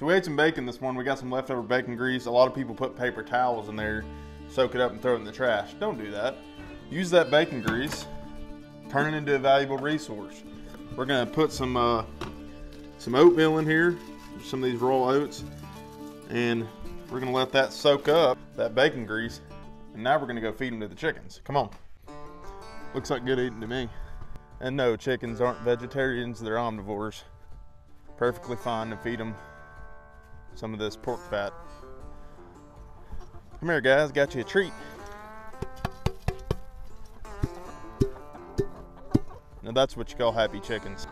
So we ate some bacon this morning. We got some leftover bacon grease. A lot of people put paper towels in there, soak it up and throw it in the trash. Don't do that. Use that bacon grease, turn it into a valuable resource. We're gonna put some oatmeal in here, some of these raw oats, and we're gonna let that soak up, that bacon grease, and now we're gonna go feed them to the chickens. Come on. Looks like good eating to me. And no, chickens aren't vegetarians, they're omnivores. Perfectly fine to feed them some of this pork fat. Come here guys, got you a treat. Now that's what you call happy chickens.